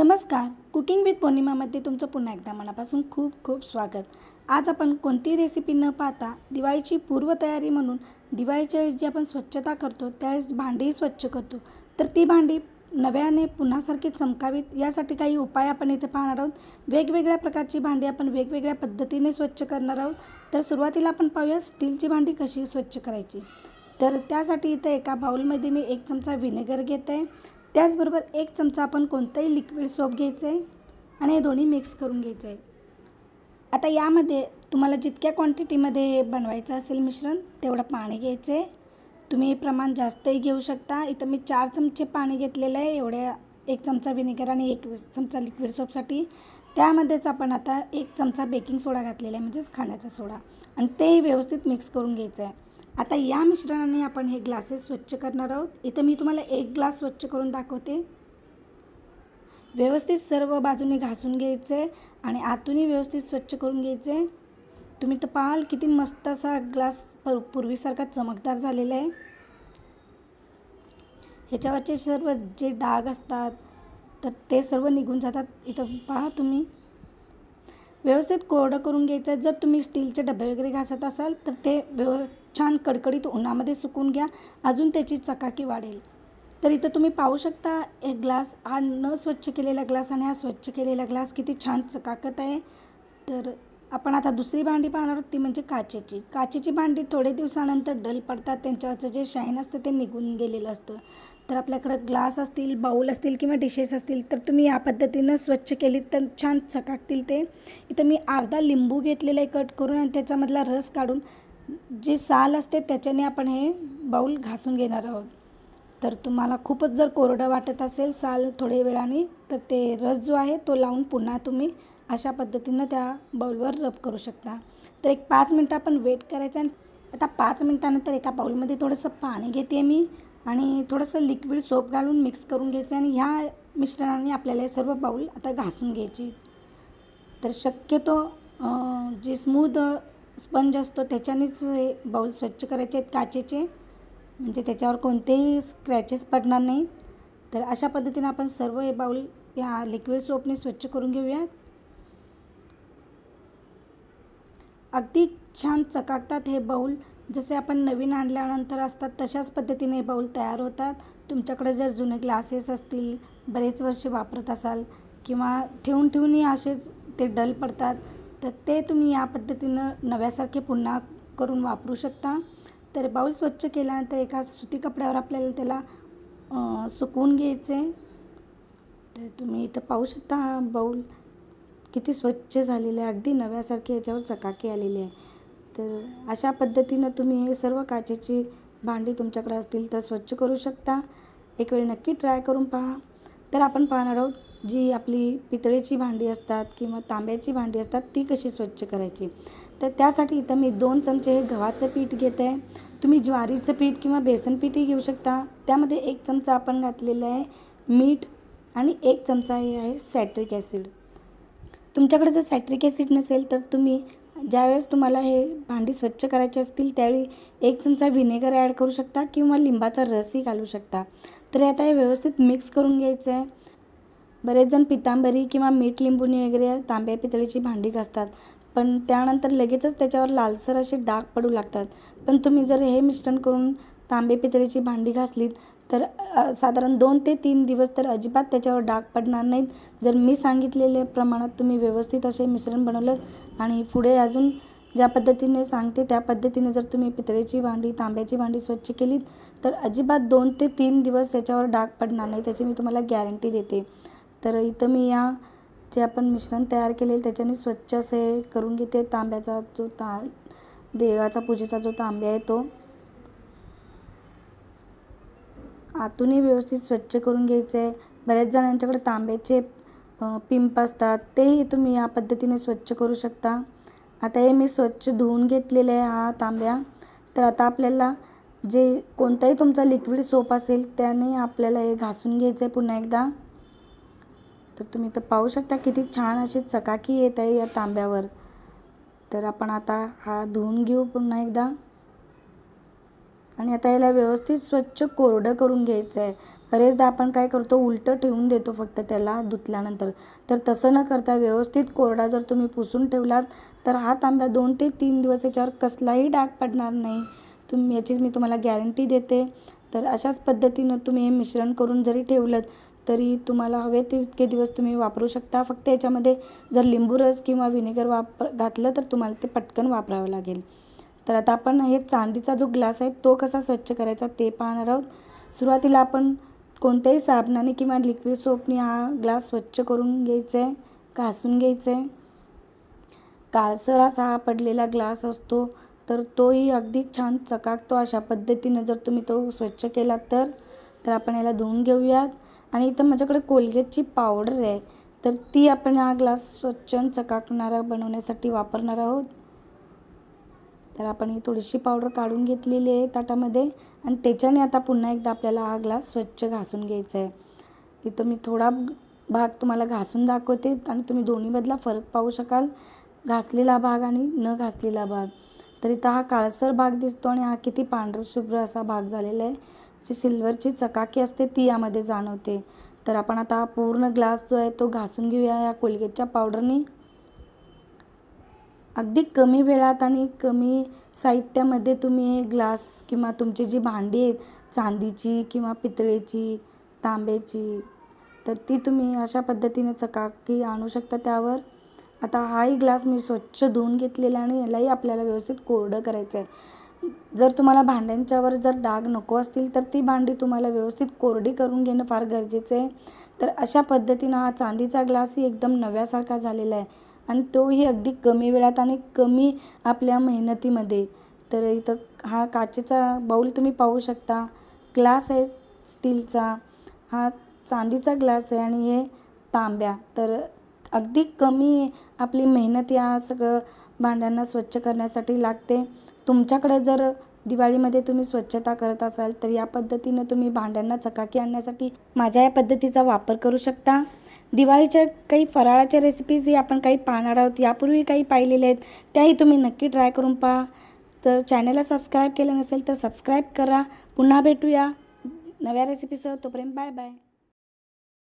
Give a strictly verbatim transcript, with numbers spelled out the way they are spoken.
नमस्कार, cooking with पौर्णिमामध्ये तुमचं पुन्हा एकदा मनापासून खूप खूप स्वागत। आज आपण कोणती रेसिपी न पाहता दिवाळीची पूर्वतयारी म्हणून दिवाळीच्या वेळी जी आपण स्वच्छता करतो त्यास भांडी स्वच्छ करतो, तर ती भांडी नव्याने पुन्हा सारखी चमकावीत यासाठी काही उपाय आपण इथे पाहणार आहोत। वेगवेगळ्या प्रकारची भांडी आपण वेगवेगळ्या पद्धतीने स्वच्छ करणार आहोत। तर सुरुवातीला आपण पाहूया स्टीलची भांडी कशी स्वच्छ करायची। तर त्यासाठी इथे एका बाउलमध्ये मी एक चमचा व्हिनेगर घेते, त्याचबरोबर एक चमचा आपण कोणताही लिक्विड सोप घ्यायचं आहे आणि हे दोन्ही मिक्स करून घ्यायचं आहे। आता यामध्ये तुम्हाला जितक्या क्वांटिटीमध्ये हे बनवायचं असेल मिश्रण तेवढं पाणी घ्यायचं आहे। तुम्ही प्रमाण जास्तही घेऊ शकता। इथं मी चार चमचे पाणी घेतलेलं आहे, एवढ्या एक चमचा व्हिनेगर आणि एक चमचा लिक्विड सोपसाठी। त्यामध्येच आपण आता एक चमचा बेकिंग सोडा घातलेला आहे, म्हणजेच खाण्याचा सोडा, आणि तेही व्यवस्थित मिक्स करून घ्यायचं आहे। आता या मिश्रणाने आपण हे ग्लासेस स्वच्छ करणार आहोत। इथे मी तुम्हाला एक ग्लास स्वच्छ करून दाखवते। व्यवस्थित सर्व बाजूने घासून घ्यायचे आणि आतूनही व्यवस्थित स्वच्छ करून घ्यायचे। तुम्ही तर पाहाल किती मस्त असा ग्लास पूर्वीसारखा चमकदार झालेला आहे। ह्याच्यावरचे सर्व जे डाग असतात तर ते सर्व निघून जातात। इथं पहा, तुम्ही व्यवस्थित कोरडं करून घ्यायचं आहे। जर तुम्ही स्टीलचे डबे वगैरे घासत असाल तर ते व्यव छान कडकडीत उन्हामध्ये सुकून घ्या, अजून त्याची चकाकी वाढेल। तर इथं तुम्ही पाहू शकता एक ग्लास, हा न स्वच्छ केलेला ग्लास आणि हा स्वच्छ केलेला ग्लास किती छान चकाकत आहे। तर आपण आता दुसरी भांडी पाहणार आहोत, ती म्हणजे काचेची। काचेची भांडी थोडे दिवसानंतर डल पडतात, त्यांच्यावरचं जे शाईन असतं ते निघून गेलेलं असतं। तर आपल्याकडं ग्लास असतील, बाऊल असतील किंवा डिशेस असतील तर तुम्ही या पद्धतीनं स्वच्छ केली तर छान चकाकतील ते। इथं मी अर्धा लिंबू घेतलेला आहे कट करून, आणि त्याच्यामधला रस काढून जे साल असते त्याच्याने आपण हे बाऊल घासून घेणार आहोत। तर तुम्हाला खूपच जर कोरडं वाटत असेल साल थोडे वेळाने तर ते रस जो आहे तो लावून पुन्हा तुम्ही अशा पद्धतीनं त्या बाऊलवर रब करू शकता। तर एक पाच मिनटं आपण वेट करायचं आहे। आता पाच मिनटानंतर एका बाऊलमध्ये थोडंसं पाणी घेते मी आणि थोडंसं लिक्विड सोप घालून मिक्स करून घ्यायचं आहे, आणि ह्या मिश्रणाने आपल्याला सर्व बाऊल आता घासून घ्यायचे। तर शक्यतो जे स्मूद स्पंज असतो त्याच्यानेच हे बाऊल स्वच्छ करायचे आहेत काचेचे, म्हणजे त्याच्यावर कोणतेही स्क्रॅचेस पडणार नाही। तर अशा पद्धतीने आपण सर्व हे बाऊल या लिक्विड सोपने स्वच्छ करून घेऊया। अगदी छान चकाकतात हे बाऊल, जसे आपण नवीन आणल्यानंतर असतात तशाच पद्धतीने हे बाऊल तयार होतात। तुमच्याकडे जर जुने ग्लासेस असतील, बरेच वर्ष वापरत असाल किंवा ठेवून ठेवूनही असेच ते डल पडतात तर ते तुम्ही या पद्धतीनं नव्यासारखे पुन्हा करून वापरू शकता। तर बाऊल स्वच्छ केल्यानंतर एका सुती कपड्यावर आपल्याला त्याला सुकवून घ्यायचे। तर तुम्ही इथं पाहू शकता हा बाऊल किती स्वच्छ झालेलं आहे, अगदी नव्यासारखे याच्यावर चकाकी आलेली आहे। तर अशा पद्धतीनं तुम्ही हे सर्व काचेची भांडी तुमच्याकडे असतील तर स्वच्छ करू शकता, एक वेळ नक्की ट्राय करून पहा। तर आपण पाहणार आहोत जी आपली पितळेची भांडी असतात किंवा तांब्याची भांडी असतात ती कशी स्वच्छ करायची। तर त्यासाठी इथं मी दोन चमचे हे गव्हाचं पीठ घेत आहे। तुम्ही ज्वारीचं पीठ किंवा बेसन पीठही घेऊ शकता। त्यामध्ये एक चमचा आपण घातलेला आहे मीठ आणि एक चमचा हे आहे सॅट्रिक ॲसिड। तुमच्याकडे जर सॅट्रिक ॲसिड नसेल तर तुम्ही ज्यावेळेस तुम्हाला हे भांडी स्वच्छ करायची असतील त्यावेळी एक चमचा व्हिनेगर ॲड करू शकता किंवा लिंबाचा रसही घालू शकता। तर आता हे व्यवस्थित मिक्स करून घ्यायचं आहे। बरेच जण पितांबरी किंवा मीठ लिंबूनी वगैरे तांब्या पितळीची भांडी घासतात, पण त्यानंतर लगेचच त्याच्यावर लालसर असे डाग पडू लागतात। पण तुम्ही जर हे मिश्रण करून तांबे पितळीची भांडी घासलीत तर साधारण दोन ते तीन दिवस तर अजिबात त्याच्यावर डाग पडणार नाहीत। जर मी सांगितलेल्या प्रमाणात तुम्ही व्यवस्थित असे मिश्रण बनवलं आणि पुढे अजून ज्या पद्धतीने सांगते त्या पद्धतीने जर तुम्ही पितळेची भांडी तांब्याची भांडी स्वच्छ केलीत तर अजिबात दोन ते तीन दिवस याच्यावर डाग पडणार नाही, त्याची मी तुम्हाला गॅरंटी देते। तर इथं मी या जे आपण मिश्रण तयार केलेलं त्याच्याने स्वच्छ असे करून घेते। तांब्याचा जो ता देवाचा पूजेचा जो तांब्या आहे तो आतूनही व्यवस्थित स्वच्छ करून घ्यायचं आहे। बऱ्याच जणांच्याकडे तांब्याचे पिंप असतात, तेही तुम्ही या पद्धतीने स्वच्छ करू शकता। आता हे मी स्वच्छ धुवून घेतलेलं आहे हा तांब्या। तर आता आपल्याला जे कोणताही तुमचा लिक्विड सोप असेल त्याने आपल्याला हे घासून घ्यायचं आहे पुन्हा एकदा। तर तुम्ही तर पाहू शकता किती छान अशी चकाकी येत आहे या तांब्यावर। तर आपण आता हा धुवून घेऊ पुन्हा एकदा, आणि आता याला व्यवस्थित स्वच्छ कोरडं करून घ्यायचं आहे। बरेचदा आपण काय करतो उलटं ठेवून देतो फक्त त्याला धुतल्यानंतर। तर तसं न करता व्यवस्थित कोरडा जर तुम्ही पुसून ठेवलात तर हा तांब्या दोन ते तीन दिवस याच्यावर कसलाही डाग पडणार नाही, तुम्ही याची मी तुम्हाला गॅरंटी देते। तर अशाच पद्धतीने तुम्ही हे मिश्रण करून जरी ठेवलत तरी तुम्हाला हवे तितके दिवस तुम्ही वापरू शकता। फक्त याच्यामध्ये जर लिंबू रस किंवा व्हिनेगर वापर घातलं तर तुम्हाला ते पटकन वापरावं लागेल। तर आता आपण हे चांदीचा जो ग्लास आहे तो कसा स्वच्छ करायचा ते पाहणार आहोत। सुरुवातीला आपण कोणत्याही साबणाने किंवा लिक्विड सोपने हा ग्लास स्वच्छ करून घ्यायचा आहे, घासून घ्यायचा आहे। काळसर असा हा पडलेला ग्लास असतो तर तोही अगदी छान चकाकतो। अशा पद्धतीने जर तुम्ही तो स्वच्छ केला तर तर आपण याला धुवून घेऊयात। आणि इथं माझ्याकडे कोलगेटची पावडर आहे तर ती आपण हा ग्लास स्वच्छ चकाकणारा बनवण्यासाठी वापरणार आहोत। तर आपण ही थोडीशी पावडर काढून घेतलेली आहे ताटामध्ये आणि त्याच्याने आता पुन्हा एकदा आपल्याला हा ग्लास स्वच्छ घासून घ्यायचा आहे। इथं मी थोडा भाग तुम्हाला घासून दाखवते आणि तुम्ही दोन्ही मधला फरक पाहू शकाल, घासलेला भाग आणि न घासलेला भाग। तर इथं हा काळसर भाग दिसतो आणि हा किती पांढरा शुभ्र असा भाग झालेला आहे, जी सिल्वरची चकाकी असते ती यामध्ये जाणवते। तर आपण आता पूर्ण ग्लास जो आहे तो घासून घेऊया या कोलगेटच्या पावडरने। अगदी कमी वेळात आणि कमी साहित्यामध्ये तुम्ही ग्लास किंवा तुमची जी भांडी आहेत चांदीची किंवा पितळेची तांब्याची तर ती तुम्ही अशा पद्धतीने चकाकी आणू शकता त्यावर। आता हाही ग्लास मी स्वच्छ धुवून घेतलेला आणि यालाही आपल्याला व्यवस्थित कोरडं करायचं आहे। जर तुम्हाला भांड्यांच्यावर जर डाग नको असतील तर ती भांडी तुम्हाला व्यवस्थित कोरडी करून घेणं फार गरजेचं आहे। तर अशा पद्धतीनं हा चांदीचा ग्लासही एकदम नव्यासारखा झालेला आहे आणि तोही अगदी कमी वेळात आणि कमी आपल्या मेहनतीमध्ये। तर इथं हा काचेचा बाऊल तुम्ही पाहू शकता, ग्लास आहे स्टीलचा, हा चांदीचा ग्लास आहे आणि हे तांब्या। तर अगदी कमी आपली मेहनत या सगळं भांड्यांना स्वच्छ करण्यासाठी लागते। तुमच्याकडे जर दिवाळीमध्ये तुम्ही स्वच्छता करत असाल तर या पद्धतीने तुम्ही भांड्यांना चकाकी आणण्यासाठी माझ्या या पद्धतीचा वापर करू शकता। दिवाळीच्या काही फराळाच्या रेसिपीज ही आपण काही पाहणार आहोत, यापूर्वी काही पाहिलेले आहेत त्याही तुम्ही नक्की ट्राय करून पहा। तर चॅनलला सबस्क्राईब केलं नसेल तर सबस्क्राईब करा। पुन्हा भेटूया नव्या रेसिपीसह, तोपर्यंत बाय बाय।